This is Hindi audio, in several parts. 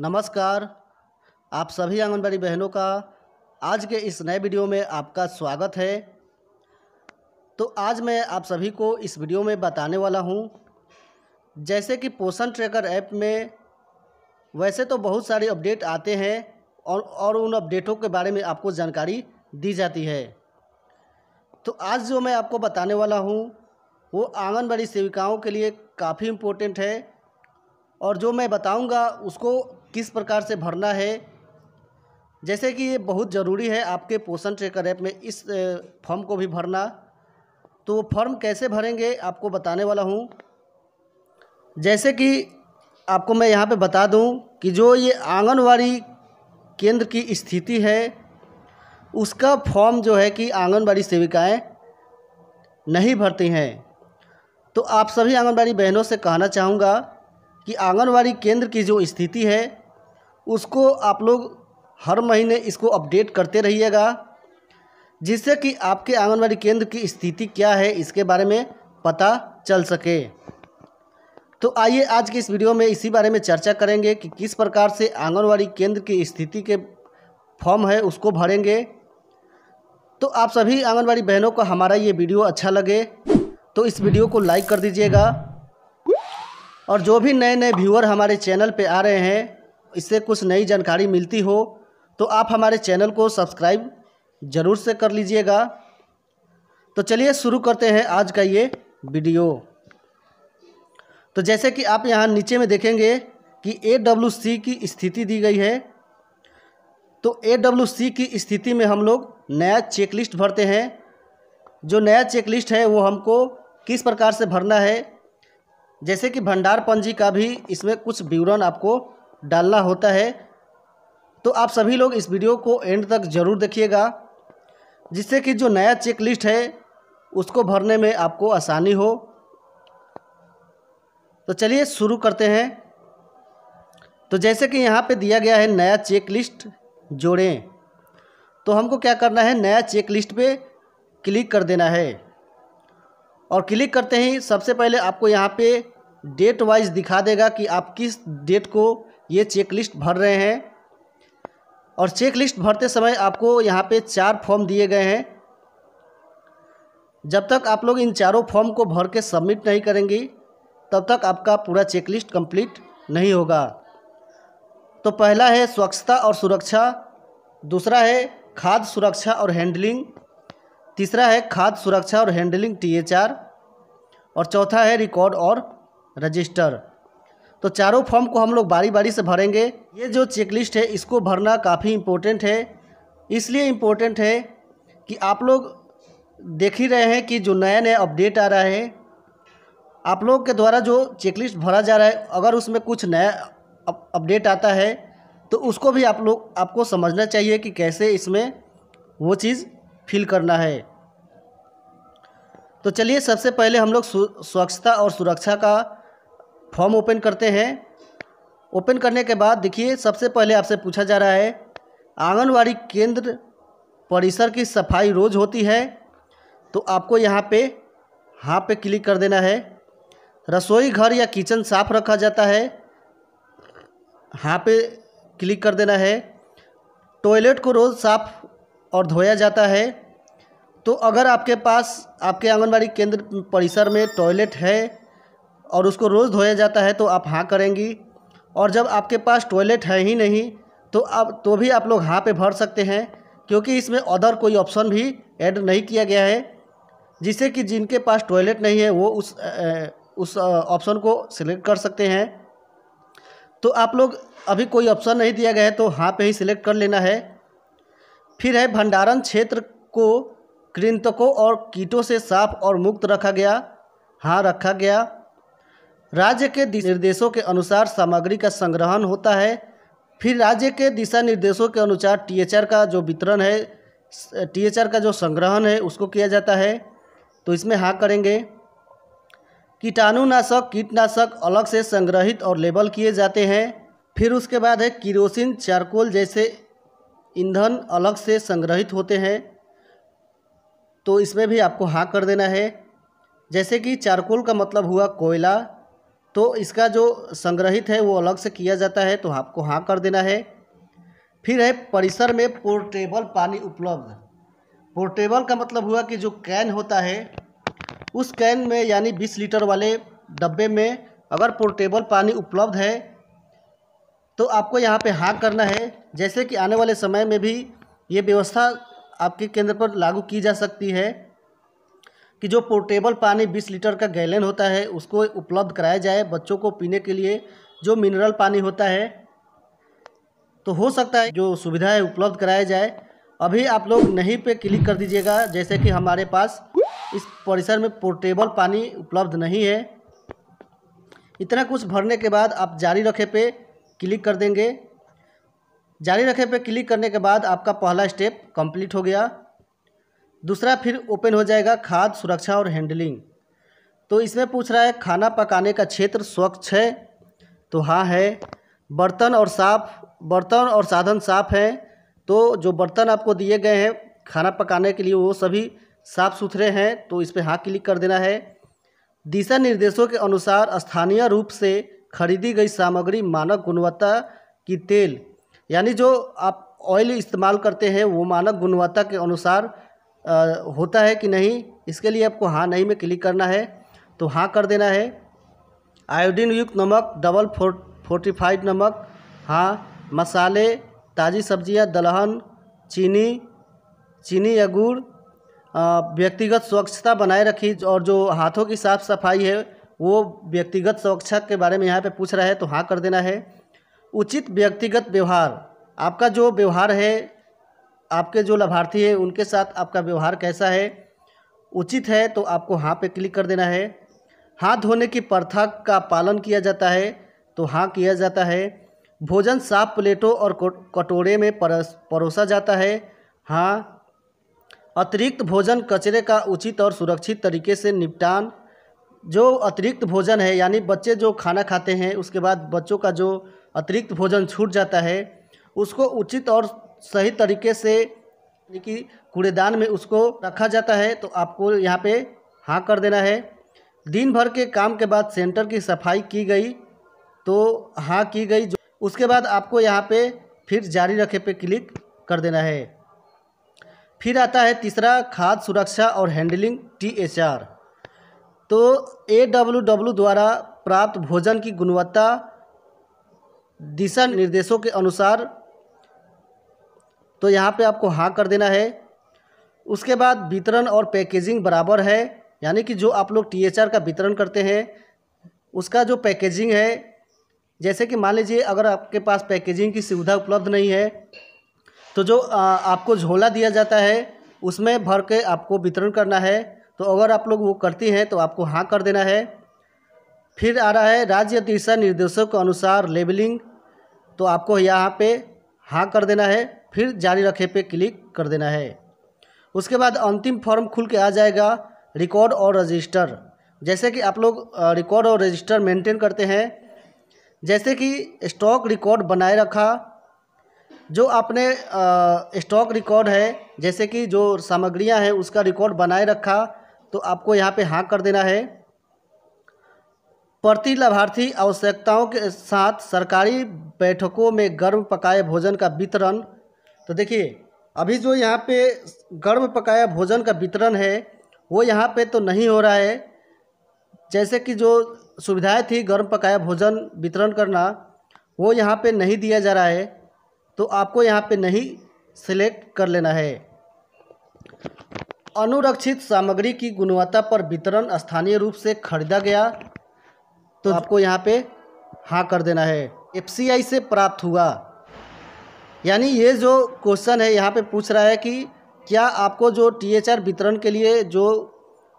नमस्कार, आप सभी आंगनबाड़ी बहनों का आज के इस नए वीडियो में आपका स्वागत है। तो आज मैं आप सभी को इस वीडियो में बताने वाला हूं, जैसे कि पोषण ट्रैकर ऐप में वैसे तो बहुत सारे अपडेट आते हैं और उन अपडेटों के बारे में आपको जानकारी दी जाती है। तो आज जो मैं आपको बताने वाला हूं वो आंगनबाड़ी सेविकाओं के लिए काफ़ी इम्पोर्टेंट है, और जो मैं बताऊंगा उसको किस प्रकार से भरना है, जैसे कि ये बहुत ज़रूरी है आपके पोषण ट्रैकर ऐप में इस फॉर्म को भी भरना। तो वो फॉर्म कैसे भरेंगे आपको बताने वाला हूँ। जैसे कि आपको मैं यहाँ पे बता दूँ कि जो ये आंगनबाड़ी केंद्र की स्थिति है उसका फॉर्म जो है कि आंगनबाड़ी सेविकाएं नहीं भरती हैं। तो आप सभी आंगनबाड़ी बहनों से कहना चाहूँगा कि आंगनबाड़ी केंद्र की जो स्थिति है उसको आप लोग हर महीने इसको अपडेट करते रहिएगा, जिससे कि आपके आंगनबाड़ी केंद्र की स्थिति क्या है इसके बारे में पता चल सके। तो आइए आज की इस वीडियो में इसी बारे में चर्चा करेंगे कि किस प्रकार से आंगनबाड़ी केंद्र की स्थिति के फॉर्म है उसको भरेंगे। तो आप सभी आंगनबाड़ी बहनों को हमारा ये वीडियो अच्छा लगे तो इस वीडियो को लाइक कर दीजिएगा, और जो भी नए नए व्यूअर हमारे चैनल पे आ रहे हैं इससे कुछ नई जानकारी मिलती हो तो आप हमारे चैनल को सब्सक्राइब ज़रूर से कर लीजिएगा। तो चलिए शुरू करते हैं आज का ये वीडियो। तो जैसे कि आप यहाँ नीचे में देखेंगे कि AWC की स्थिति दी गई है। तो AWC की स्थिति में हम लोग नया चेकलिस्ट भरते हैं। जो नया चेकलिस्ट है वो हमको किस प्रकार से भरना है, जैसे कि भंडार पंजी का भी इसमें कुछ विवरण आपको डालना होता है। तो आप सभी लोग इस वीडियो को एंड तक ज़रूर देखिएगा, जिससे कि जो नया चेकलिस्ट है उसको भरने में आपको आसानी हो। तो चलिए शुरू करते हैं। तो जैसे कि यहाँ पे दिया गया है नया चेकलिस्ट जोड़ें, तो हमको क्या करना है, नया चेकलिस्ट पे क्लिक कर देना है। और क्लिक करते ही सबसे पहले आपको यहाँ पे डेट वाइज दिखा देगा कि आप किस डेट को ये चेकलिस्ट भर रहे हैं। और चेकलिस्ट भरते समय आपको यहाँ पे 4 फॉर्म दिए गए हैं। जब तक आप लोग इन चारों फॉर्म को भर के सबमिट नहीं करेंगी तब तक आपका पूरा चेकलिस्ट कंप्लीट नहीं होगा। तो पहला है स्वच्छता और सुरक्षा, दूसरा है खाद्य सुरक्षा और हैंडलिंग, तीसरा है खाद्य सुरक्षा और हैंडलिंग THR, और चौथा है रिकॉर्ड और रजिस्टर। तो चारों फॉर्म को हम लोग बारी बारी से भरेंगे। ये जो चेकलिस्ट है इसको भरना काफ़ी इम्पोर्टेंट है, इसलिए इम्पोर्टेंट है कि आप लोग देख ही रहे हैं कि जो नया नया अपडेट आ रहा है, आप लोग के द्वारा जो चेकलिस्ट भरा जा रहा है अगर उसमें कुछ नया अपडेट आता है तो उसको भी आप लोग आपको समझना चाहिए कि कैसे इसमें वो चीज़ फिल करना है। तो चलिए सबसे पहले हम लोग स्वच्छता और सुरक्षा का फॉर्म ओपन करते हैं। ओपन करने के बाद देखिए सबसे पहले आपसे पूछा जा रहा है आंगनवाड़ी केंद्र परिसर की सफाई रोज़ होती है, तो आपको यहाँ पे क्लिक कर देना है। रसोई घर या किचन साफ रखा जाता है, हाँ पे क्लिक कर देना है। टॉयलेट को रोज़ साफ और धोया जाता है, तो अगर आपके पास आपके आंगनबाड़ी केंद्र परिसर में टॉयलेट है और उसको रोज़ धोया जाता है तो आप हाँ करेंगी। और जब आपके पास टॉयलेट है ही नहीं तो आप भी आप लोग हाँ पे भर सकते हैं, क्योंकि इसमें अदर कोई ऑप्शन भी ऐड नहीं किया गया है, जिससे कि जिनके पास टॉयलेट नहीं है वो उस ऑप्शन को सिलेक्ट कर सकते हैं। तो आप लोग अभी कोई ऑप्शन नहीं दिया गया है तो हाँ पे ही सिलेक्ट कर लेना है। फिर है भंडारण क्षेत्र को कृंतकों और कीटों से साफ और मुक्त रखा गया, हाँ रखा गया। राज्य के निर्देशों के अनुसार सामग्री का संग्रहण होता है। फिर राज्य के दिशा निर्देशों के अनुसार THR का जो वितरण है, THR का जो संग्रहण है उसको किया जाता है, तो इसमें हाँ करेंगे। कीटाणुनाशक कीटनाशक अलग से संग्रहित और लेबल किए जाते हैं। फिर उसके बाद है किरोसिन चारकोल जैसे ईंधन अलग से संग्रहित होते हैं, तो इसमें भी आपको हाँ कर देना है। जैसे कि चारकोल का मतलब हुआ कोयला, तो इसका जो संग्रहित है वो अलग से किया जाता है, तो आपको हाँ कर देना है। फिर है परिसर में पोर्टेबल पानी उपलब्ध। पोर्टेबल का मतलब हुआ कि जो कैन होता है उस कैन में यानी 20 लीटर वाले डब्बे में अगर पोर्टेबल पानी उपलब्ध है तो आपको यहाँ पे हाँ करना है। जैसे कि आने वाले समय में भी ये व्यवस्था आपके केंद्र पर लागू की जा सकती है कि जो पोर्टेबल पानी 20 लीटर का गैलन होता है उसको उपलब्ध कराया जाए बच्चों को पीने के लिए। जो मिनरल पानी होता है तो हो सकता है जो सुविधा है उपलब्ध कराया जाए। अभी आप लोग नहीं पे क्लिक कर दीजिएगा। जैसे कि हमारे पास इस परिसर में पोर्टेबल पानी उपलब्ध नहीं है। इतना कुछ भरने के बाद आप जारी रखे पे क्लिक कर देंगे। जारी रखे पे क्लिक करने के बाद आपका पहला स्टेप कंप्लीट हो गया। दूसरा फिर ओपन हो जाएगा खाद्य सुरक्षा और हैंडलिंग। तो इसमें पूछ रहा है खाना पकाने का क्षेत्र स्वच्छ है, तो हाँ है। बर्तन और साधन साफ हैं, तो जो बर्तन आपको दिए गए हैं खाना पकाने के लिए वो सभी साफ़ सुथरे हैं, तो इस पर हाँ क्लिक कर देना है। दिशा निर्देशों के अनुसार स्थानीय रूप से खरीदी गई सामग्री मानक गुणवत्ता की तेल यानी जो आप ऑयल इस्तेमाल करते हैं वो मानक गुणवत्ता के अनुसार होता है कि नहीं, इसके लिए आपको हाँ नहीं में क्लिक करना है, तो हाँ कर देना है। आयोडीन युक्त नमक, डबल फोर्टिफाइड नमक, हाँ। मसाले, ताज़ी सब्जियां, दलहन, चीनी या गुड़। व्यक्तिगत स्वच्छता बनाए रखी और जो हाथों की साफ सफाई है वो व्यक्तिगत सुरक्षा के बारे में यहाँ पे पूछ रहा है, तो हाँ कर देना है। उचित व्यक्तिगत व्यवहार, आपका जो व्यवहार है आपके जो लाभार्थी है उनके साथ आपका व्यवहार कैसा है, उचित है, तो आपको हाँ पे क्लिक कर देना है। हाथ धोने की प्रथा का पालन किया जाता है, तो हाँ किया जाता है। भोजन साफ प्लेटों और कटोरे में परोसा जाता है, हाँ। अतिरिक्त भोजन कचरे का उचित और सुरक्षित तरीके से निपटान, जो अतिरिक्त भोजन है यानी बच्चे जो खाना खाते हैं उसके बाद बच्चों का जो अतिरिक्त भोजन छूट जाता है उसको उचित और सही तरीके से यानी कि कूड़ेदान में उसको रखा जाता है, तो आपको यहाँ पे हाँ कर देना है। दिन भर के काम के बाद सेंटर की सफाई की गई, तो हाँ की गई। जो उसके बाद आपको यहाँ पे फिर जारी रखे पे क्लिक कर देना है। फिर आता है तीसरा खाद्य सुरक्षा और हैंडलिंग THR। तो AWW द्वारा प्राप्त भोजन की गुणवत्ता दिशा निर्देशों के अनुसार, तो यहाँ पे आपको हाँ कर देना है। उसके बाद वितरण और पैकेजिंग बराबर है, यानी कि जो आप लोग THR का वितरण करते हैं उसका जो पैकेजिंग है, जैसे कि मान लीजिए अगर आपके पास पैकेजिंग की सुविधा उपलब्ध नहीं है तो जो आपको झोला दिया जाता है उसमें भर के आपको वितरण करना है, तो अगर आप लोग वो करती हैं तो आपको हाँ कर देना है। फिर आ रहा है राज्य दिशा निर्देशों के अनुसार लेबलिंग, तो आपको यहाँ पे हाँ कर देना है। फिर जारी रखे पे क्लिक कर देना है। उसके बाद अंतिम फॉर्म खुल के आ जाएगा रिकॉर्ड और रजिस्टर। जैसे कि आप लोग रिकॉर्ड और रजिस्टर मेंटेन करते हैं, जैसे कि स्टॉक रिकॉर्ड बनाए रखा, जो आपने स्टॉक रिकॉर्ड है जैसे कि जो सामग्रियां हैं उसका रिकॉर्ड बनाए रखा, तो आपको यहाँ पे हाँ कर देना है। प्रति लाभार्थी आवश्यकताओं के साथ सरकारी बैठकों में गर्म पकाए भोजन का वितरण, तो देखिए अभी जो यहाँ पे गर्म पकाया भोजन का वितरण है वो यहाँ पे तो नहीं हो रहा है। जैसे कि जो सुविधाएं थी गर्म पकाया भोजन वितरण करना वो यहाँ पे नहीं दिया जा रहा है, तो आपको यहाँ पे नहीं सिलेक्ट कर लेना है। अनुरक्षित सामग्री की गुणवत्ता पर वितरण स्थानीय रूप से खरीदा गया, तो आपको यहाँ पे हाँ कर देना है। FCI से प्राप्त हुआ, यानी ये जो क्वेश्चन है यहाँ पे पूछ रहा है कि क्या आपको जो THR वितरण के लिए जो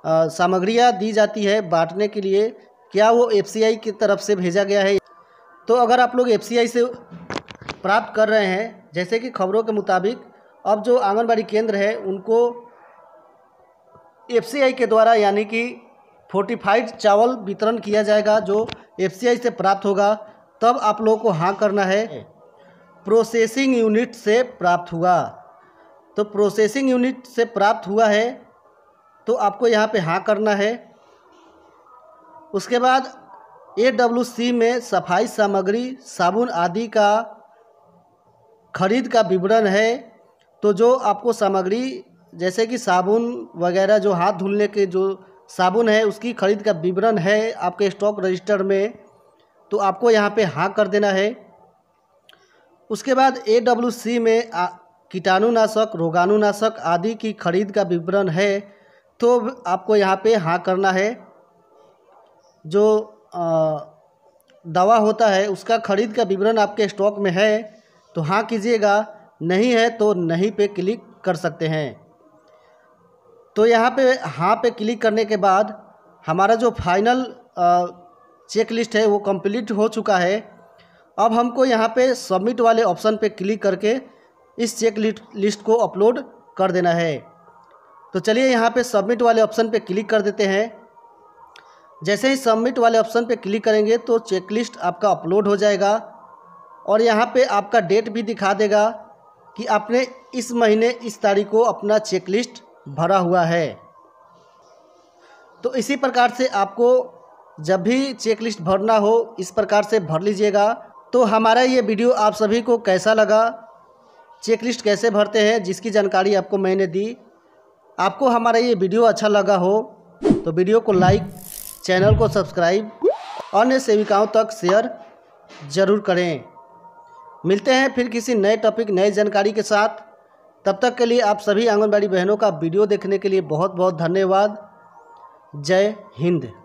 सामग्रियाँ दी जाती है बांटने के लिए क्या वो FCI की तरफ से भेजा गया है। तो अगर आप लोग FCI से प्राप्त कर रहे हैं, जैसे कि खबरों के मुताबिक अब जो आंगनबाड़ी केंद्र है उनको FCI के द्वारा यानी कि फोर्टिफाइड चावल वितरण किया जाएगा जो FCI से प्राप्त होगा, तब आप लोगों को हाँ करना है। प्रोसेसिंग यूनिट से प्राप्त हुआ, तो प्रोसेसिंग यूनिट से प्राप्त हुआ है तो आपको यहाँ पे हाँ करना है। उसके बाद AWC में सफाई सामग्री, साबुन आदि का खरीद का विवरण है। तो जो आपको सामग्री जैसे कि साबुन वगैरह, जो हाथ धुलने के जो साबुन है उसकी खरीद का विवरण है आपके स्टॉक रजिस्टर में, तो आपको यहाँ पे हाँ कर देना है। उसके बाद AWC में कीटाणुनाशक, रोगाणुनाशक आदि की खरीद का विवरण है, तो आपको यहाँ पे हाँ करना है। जो दवा होता है उसका खरीद का विवरण आपके स्टॉक में है तो हाँ कीजिएगा, नहीं है तो नहीं पे क्लिक कर सकते हैं। तो यहाँ पे हाँ पे क्लिक करने के बाद हमारा जो फाइनल चेक लिस्ट है वो कंप्लीट हो चुका है। अब हमको यहाँ पे सबमिट वाले ऑप्शन पे क्लिक करके इस चेक लिस्ट को अपलोड कर देना है। तो चलिए यहाँ पे सबमिट वाले ऑप्शन पे क्लिक कर देते हैं। जैसे ही सबमिट वाले ऑप्शन पे क्लिक करेंगे तो चेक लिस्ट आपका अपलोड हो जाएगा और यहाँ पे आपका डेट भी दिखा देगा कि आपने इस महीने इस तारीख को अपना चेक लिस्ट भरा हुआ है। तो इसी प्रकार से आपको जब भी चेक लिस्ट भरना हो इस प्रकार से भर लीजिएगा। तो हमारा ये वीडियो आप सभी को कैसा लगा, चेक लिस्ट कैसे भरते हैं जिसकी जानकारी आपको मैंने दी, आपको हमारा ये वीडियो अच्छा लगा हो तो वीडियो को लाइक, चैनल को सब्सक्राइब, अन्य सेविकाओं तक शेयर ज़रूर करें। मिलते हैं फिर किसी नए टॉपिक, नई जानकारी के साथ। तब तक के लिए आप सभी आंगनबाड़ी बहनों का वीडियो देखने के लिए बहुत बहुत धन्यवाद। जय हिंद।